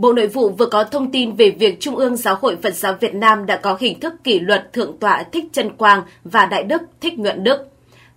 Bộ Nội vụ vừa có thông tin về việc Trung ương Giáo hội Phật giáo Việt Nam đã có hình thức kỷ luật Thượng tọa Thích Chân Quang và Đại đức Thích Nhuận Đức.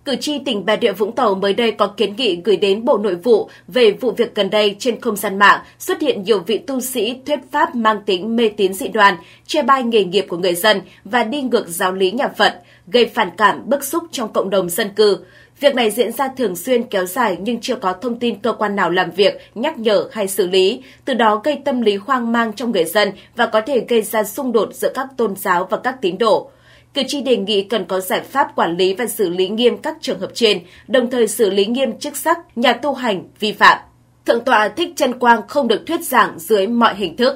Cử tri tỉnh Bà Rịa Vũng Tàu mới đây có kiến nghị gửi đến Bộ Nội vụ về vụ việc gần đây trên không gian mạng xuất hiện nhiều vị tu sĩ thuyết pháp mang tính mê tín dị đoan, chê bai nghề nghiệp của người dân và đi ngược giáo lý nhà Phật, gây phản cảm bức xúc trong cộng đồng dân cư. Việc này diễn ra thường xuyên kéo dài nhưng chưa có thông tin cơ quan nào làm việc, nhắc nhở hay xử lý, từ đó gây tâm lý hoang mang trong người dân và có thể gây ra xung đột giữa các tôn giáo và các tín đồ. Cử tri đề nghị cần có giải pháp quản lý và xử lý nghiêm các trường hợp trên, đồng thời xử lý nghiêm chức sắc, nhà tu hành vi phạm. Thượng tọa Thích Chân Quang không được thuyết giảng dưới mọi hình thức.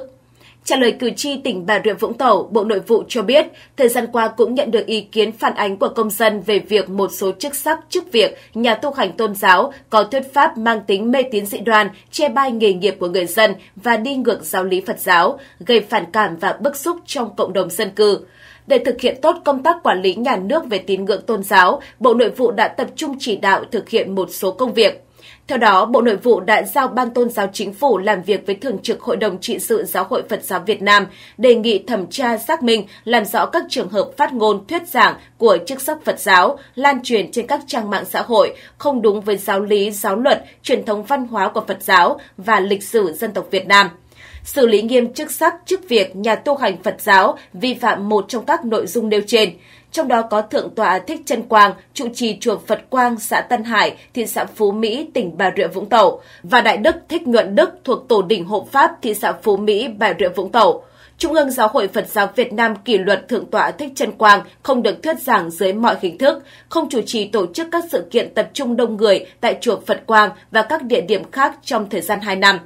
Trả lời cử tri tỉnh Bà Rịa Vũng Tàu, Bộ Nội vụ cho biết, thời gian qua cũng nhận được ý kiến phản ánh của công dân về việc một số chức sắc, chức việc, nhà tu hành tôn giáo có thuyết pháp mang tính mê tín dị đoan, chê bai nghề nghiệp của người dân và đi ngược giáo lý Phật giáo, gây phản cảm và bức xúc trong cộng đồng dân cư. Để thực hiện tốt công tác quản lý nhà nước về tín ngưỡng tôn giáo, Bộ Nội vụ đã tập trung chỉ đạo thực hiện một số công việc. Theo đó, Bộ Nội vụ đã giao Ban Tôn giáo Chính phủ làm việc với Thường trực Hội đồng Trị sự Giáo hội Phật giáo Việt Nam, đề nghị thẩm tra, xác minh, làm rõ các trường hợp phát ngôn, thuyết giảng của chức sắc Phật giáo, lan truyền trên các trang mạng xã hội, không đúng với giáo lý, giáo luật, truyền thống văn hóa của Phật giáo và lịch sử dân tộc Việt Nam. Xử lý nghiêm chức sắc, chức việc, nhà tu hành Phật giáo vi phạm một trong các nội dung nêu trên. Trong đó có Thượng tọa Thích Chân Quang, trụ trì chùa Phật Quang, xã Tân Hải, thị xã Phú Mỹ, tỉnh Bà Rịa Vũng Tàu và Đại đức Thích Nhuận Đức thuộc Tổ đình Hộ Pháp, thị xã Phú Mỹ, Bà Rịa Vũng Tàu. Trung ương Giáo hội Phật giáo Việt Nam kỷ luật Thượng tọa Thích Chân Quang không được thuyết giảng dưới mọi hình thức, không chủ trì tổ chức các sự kiện tập trung đông người tại chùa Phật Quang và các địa điểm khác trong thời gian 2 năm.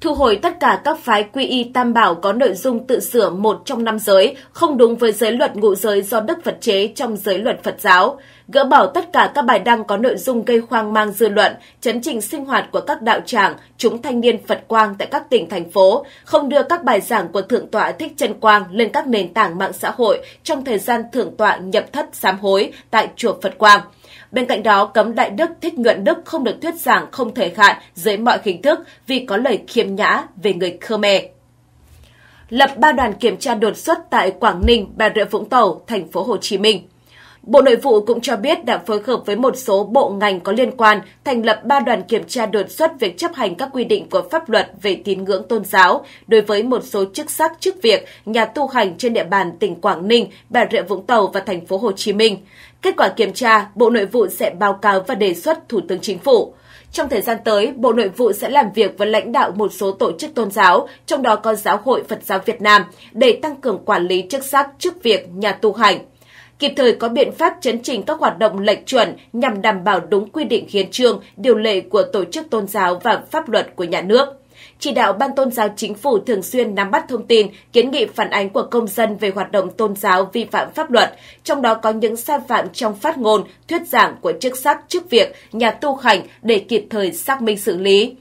Thu hồi tất cả các phái quy y Tam Bảo có nội dung tự sửa một trong năm giới, không đúng với giới luật ngũ giới do Đức Phật chế trong giới luật Phật giáo. Gỡ bỏ tất cả các bài đăng có nội dung gây hoang mang dư luận, chấn chỉnh sinh hoạt của các đạo tràng, chúng thanh niên Phật Quang tại các tỉnh, thành phố, không đưa các bài giảng của Thượng tọa Thích Chân Quang lên các nền tảng mạng xã hội trong thời gian Thượng tọa nhập thất sám hối tại chùa Phật Quang. Bên cạnh đó, cấm Đại đức Thích Nhuận Đức không được thuyết giảng không thời hạn dưới mọi hình thức vì có lời khiếm nhã về người Khmer. Lập 3 đoàn kiểm tra đột xuất tại Quảng Ninh, Bà Rịa Vũng Tàu, Thành phố Hồ Chí Minh. Bộ Nội vụ cũng cho biết đã phối hợp với một số bộ ngành có liên quan thành lập 3 đoàn kiểm tra đột xuất việc chấp hành các quy định của pháp luật về tín ngưỡng tôn giáo đối với một số chức sắc, chức việc, nhà tu hành trên địa bàn tỉnh Quảng Ninh, Bà Rịa Vũng Tàu và Thành phố Hồ Chí Minh. Kết quả kiểm tra, Bộ Nội vụ sẽ báo cáo và đề xuất Thủ tướng Chính phủ. Trong thời gian tới, Bộ Nội vụ sẽ làm việc với lãnh đạo một số tổ chức tôn giáo, trong đó có Giáo hội Phật giáo Việt Nam, để tăng cường quản lý chức sắc, chức việc, nhà tu hành. Kịp thời có biện pháp chấn chỉnh các hoạt động lệch chuẩn nhằm đảm bảo đúng quy định hiến chương, điều lệ của tổ chức tôn giáo và pháp luật của nhà nước. Chỉ đạo Ban Tôn giáo Chính phủ thường xuyên nắm bắt thông tin, kiến nghị phản ánh của công dân về hoạt động tôn giáo vi phạm pháp luật, trong đó có những sai phạm trong phát ngôn, thuyết giảng của chức sắc, chức việc, nhà tu hành để kịp thời xác minh xử lý.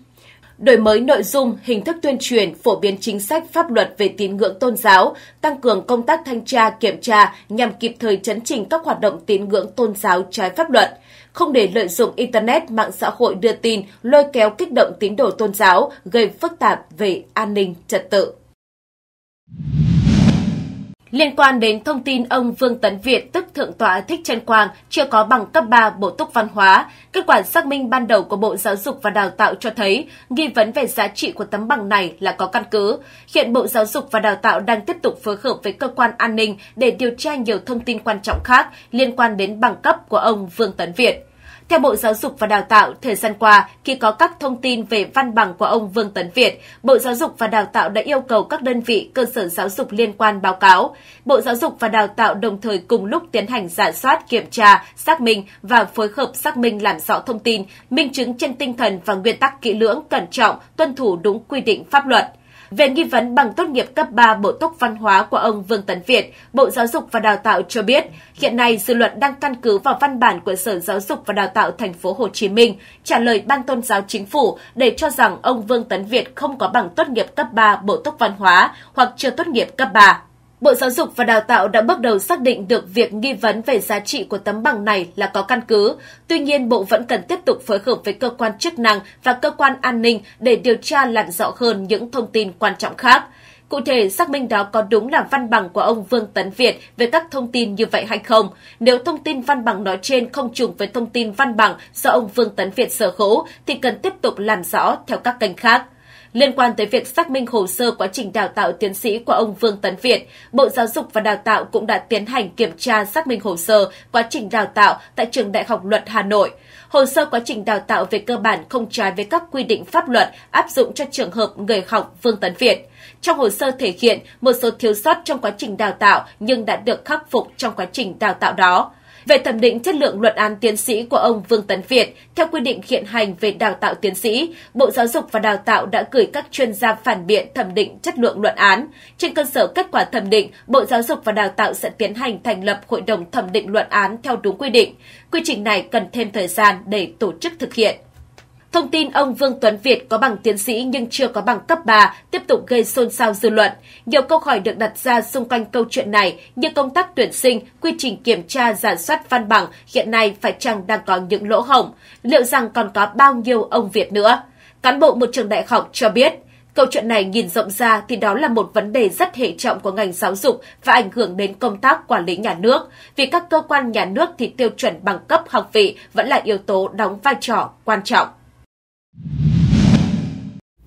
Đổi mới nội dung, hình thức tuyên truyền, phổ biến chính sách pháp luật về tín ngưỡng tôn giáo, tăng cường công tác thanh tra, kiểm tra nhằm kịp thời chấn chỉnh các hoạt động tín ngưỡng tôn giáo trái pháp luật. Không để lợi dụng Internet, mạng xã hội đưa tin, lôi kéo kích động tín đồ tôn giáo, gây phức tạp về an ninh, trật tự. Liên quan đến thông tin ông Vương Tấn Việt tức Thượng tọa Thích Chân Quang chưa có bằng cấp 3 bổ túc văn hóa, kết quả xác minh ban đầu của Bộ Giáo dục và Đào tạo cho thấy nghi vấn về giá trị của tấm bằng này là có căn cứ. Hiện Bộ Giáo dục và Đào tạo đang tiếp tục phối hợp với cơ quan an ninh để điều tra nhiều thông tin quan trọng khác liên quan đến bằng cấp của ông Vương Tấn Việt. Theo Bộ Giáo dục và Đào tạo, thời gian qua, khi có các thông tin về văn bằng của ông Vương Tấn Việt, Bộ Giáo dục và Đào tạo đã yêu cầu các đơn vị cơ sở giáo dục liên quan báo cáo. Bộ Giáo dục và Đào tạo đồng thời cùng lúc tiến hành rà soát, kiểm tra, xác minh và phối hợp xác minh làm rõ thông tin, minh chứng trên tinh thần và nguyên tắc kỹ lưỡng, cẩn trọng, tuân thủ đúng quy định pháp luật. Về nghi vấn bằng tốt nghiệp cấp 3 bổ túc văn hóa của ông Vương Tấn Việt, Bộ Giáo dục và Đào tạo cho biết, hiện nay dư luận đang căn cứ vào văn bản của Sở Giáo dục và Đào tạo Thành phố Hồ Chí Minh trả lời Ban Tôn giáo Chính phủ để cho rằng ông Vương Tấn Việt không có bằng tốt nghiệp cấp 3 bổ túc văn hóa hoặc chưa tốt nghiệp cấp 3. Bộ Giáo dục và Đào tạo đã bước đầu xác định được việc nghi vấn về giá trị của tấm bằng này là có căn cứ. Tuy nhiên, Bộ vẫn cần tiếp tục phối hợp với cơ quan chức năng và cơ quan an ninh để điều tra làm rõ hơn những thông tin quan trọng khác. Cụ thể, xác minh đó có đúng là văn bằng của ông Vương Tấn Việt về các thông tin như vậy hay không? Nếu thông tin văn bằng nói trên không trùng với thông tin văn bằng do ông Vương Tấn Việt sở hữu, thì cần tiếp tục làm rõ theo các kênh khác. Liên quan tới việc xác minh hồ sơ quá trình đào tạo tiến sĩ của ông Vương Tấn Việt, Bộ Giáo dục và Đào tạo cũng đã tiến hành kiểm tra xác minh hồ sơ quá trình đào tạo tại Trường Đại học Luật Hà Nội. Hồ sơ quá trình đào tạo về cơ bản không trái với các quy định pháp luật áp dụng cho trường hợp người học Vương Tấn Việt. Trong hồ sơ thể hiện một số thiếu sót trong quá trình đào tạo nhưng đã được khắc phục trong quá trình đào tạo đó. Về thẩm định chất lượng luận án tiến sĩ của ông Vương Tấn Việt, theo quy định hiện hành về đào tạo tiến sĩ, Bộ Giáo dục và Đào tạo đã gửi các chuyên gia phản biện thẩm định chất lượng luận án. Trên cơ sở kết quả thẩm định, Bộ Giáo dục và Đào tạo sẽ tiến hành thành lập hội đồng thẩm định luận án theo đúng quy định. Quy trình này cần thêm thời gian để tổ chức thực hiện. Thông tin ông Vương Tấn Việt có bằng tiến sĩ nhưng chưa có bằng cấp 3 tiếp tục gây xôn xao dư luận. Nhiều câu hỏi được đặt ra xung quanh câu chuyện này như công tác tuyển sinh, quy trình kiểm tra rà soát văn bằng hiện nay phải chăng đang có những lỗ hổng? Liệu rằng còn có bao nhiêu ông Việt nữa? Cán bộ một trường đại học cho biết, câu chuyện này nhìn rộng ra thì đó là một vấn đề rất hệ trọng của ngành giáo dục và ảnh hưởng đến công tác quản lý nhà nước. Vì các cơ quan nhà nước thì tiêu chuẩn bằng cấp học vị vẫn là yếu tố đóng vai trò quan trọng.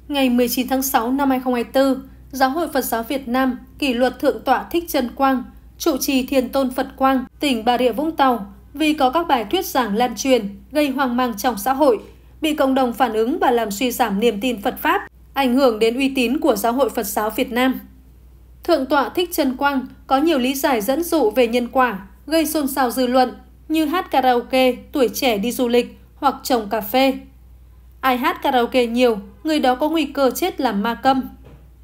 Ngày 19 tháng 6 năm 2024, Giáo hội Phật giáo Việt Nam kỷ luật Thượng tọa Thích Chân Quang, trụ trì Thiền Tôn Phật Quang, tỉnh Bà Rịa Vũng Tàu vì có các bài thuyết giảng lan truyền gây hoang mang trong xã hội, bị cộng đồng phản ứng và làm suy giảm niềm tin Phật pháp, ảnh hưởng đến uy tín của Giáo hội Phật giáo Việt Nam. Thượng tọa Thích Chân Quang có nhiều lý giải dẫn dụ về nhân quả, gây xôn xao dư luận như hát karaoke, tuổi trẻ đi du lịch hoặc trồng cà phê. Ai hát karaoke nhiều, người đó có nguy cơ chết làm ma câm.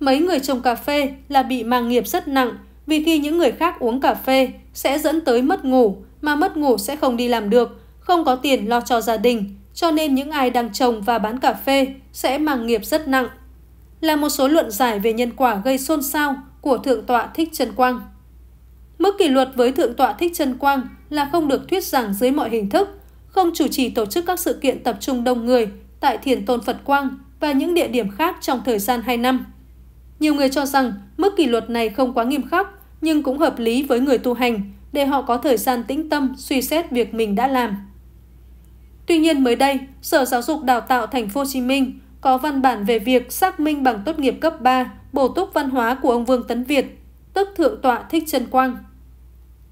Mấy người trồng cà phê là bị ma nghiệp rất nặng vì khi những người khác uống cà phê sẽ dẫn tới mất ngủ, mà mất ngủ sẽ không đi làm được, không có tiền lo cho gia đình, cho nên những ai đang trồng và bán cà phê sẽ ma nghiệp rất nặng. Là một số luận giải về nhân quả gây xôn xao của Thượng tọa Thích Chân Quang. Mức kỷ luật với Thượng tọa Thích Chân Quang là không được thuyết giảng dưới mọi hình thức, không chủ trì tổ chức các sự kiện tập trung đông người tại Thiền Tôn Phật Quang và những địa điểm khác trong thời gian 2 năm. Nhiều người cho rằng mức kỷ luật này không quá nghiêm khắc nhưng cũng hợp lý với người tu hành để họ có thời gian tĩnh tâm suy xét việc mình đã làm. Tuy nhiên mới đây, Sở Giáo dục Đào tạo Thành phố Hồ Chí Minh có văn bản về việc xác minh bằng tốt nghiệp cấp 3 bổ túc văn hóa của ông Vương Tấn Việt, tức Thượng tọa Thích Chân Quang.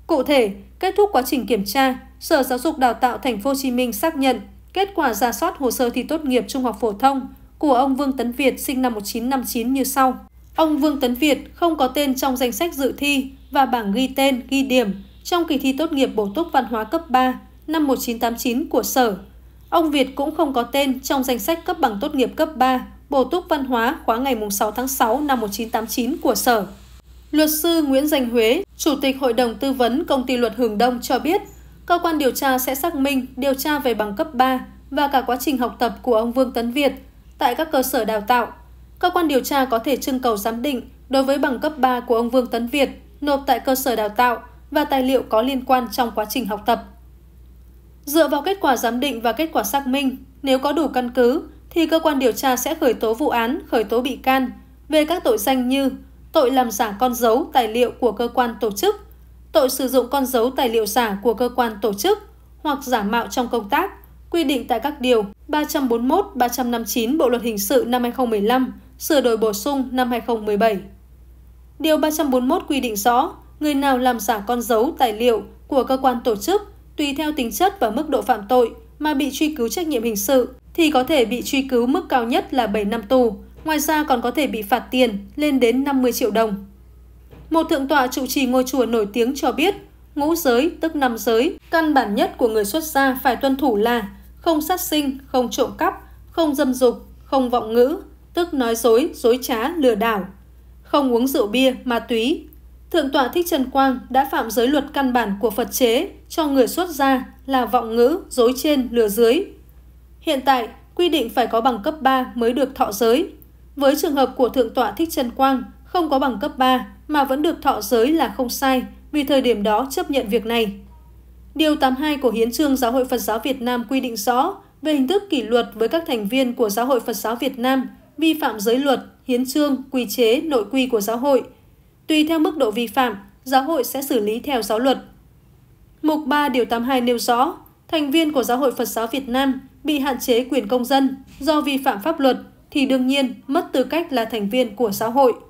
Cụ thể, kết thúc quá trình kiểm tra, Sở Giáo dục Đào tạo Thành phố Hồ Chí Minh xác nhận kết quả rà soát hồ sơ thi tốt nghiệp trung học phổ thông của ông Vương Tấn Việt sinh năm 1959 như sau. Ông Vương Tấn Việt không có tên trong danh sách dự thi và bảng ghi tên, ghi điểm trong kỳ thi tốt nghiệp bổ túc văn hóa cấp 3 năm 1989 của Sở. Ông Việt cũng không có tên trong danh sách cấp bằng tốt nghiệp cấp 3 bổ túc văn hóa khóa ngày 6 tháng 6 năm 1989 của Sở. Luật sư Nguyễn Danh Huế, Chủ tịch Hội đồng Tư vấn Công ty Luật Hưởng Đông cho biết, cơ quan điều tra sẽ xác minh, điều tra về bằng cấp 3 và cả quá trình học tập của ông Vương Tấn Việt tại các cơ sở đào tạo. Cơ quan điều tra có thể trưng cầu giám định đối với bằng cấp 3 của ông Vương Tấn Việt nộp tại cơ sở đào tạo và tài liệu có liên quan trong quá trình học tập. Dựa vào kết quả giám định và kết quả xác minh, nếu có đủ căn cứ, thì cơ quan điều tra sẽ khởi tố vụ án, khởi tố bị can về các tội danh như tội làm giả con dấu tài liệu của cơ quan tổ chức, tội sử dụng con dấu tài liệu giả của cơ quan tổ chức hoặc giả mạo trong công tác, quy định tại các điều 341, 359 Bộ Luật Hình sự năm 2015, sửa đổi bổ sung năm 2017. Điều 341 quy định rõ, người nào làm giả con dấu tài liệu của cơ quan tổ chức tùy theo tính chất và mức độ phạm tội mà bị truy cứu trách nhiệm hình sự thì có thể bị truy cứu mức cao nhất là 7 năm tù, ngoài ra còn có thể bị phạt tiền lên đến 50 triệu đồng. Một thượng tọa trụ trì ngôi chùa nổi tiếng cho biết, ngũ giới tức 5 giới, căn bản nhất của người xuất gia phải tuân thủ là không sát sinh, không trộm cắp, không dâm dục, không vọng ngữ, tức nói dối, dối trá, lừa đảo, không uống rượu bia, ma túy. Thượng tọa Thích Chân Quang đã phạm giới luật căn bản của Phật chế cho người xuất gia là vọng ngữ, dối trên, lừa dưới. Hiện tại, quy định phải có bằng cấp 3 mới được thọ giới. Với trường hợp của thượng tọa Thích Chân Quang không có bằng cấp 3, mà vẫn được thọ giới là không sai, vì thời điểm đó chấp nhận việc này. Điều 82 của Hiến chương Giáo hội Phật giáo Việt Nam quy định rõ về hình thức kỷ luật với các thành viên của Giáo hội Phật giáo Việt Nam vi phạm giới luật, hiến chương, quy chế, nội quy của giáo hội. Tùy theo mức độ vi phạm, giáo hội sẽ xử lý theo giáo luật. Mục 3 điều 82 nêu rõ, thành viên của Giáo hội Phật giáo Việt Nam bị hạn chế quyền công dân do vi phạm pháp luật thì đương nhiên mất tư cách là thành viên của giáo hội.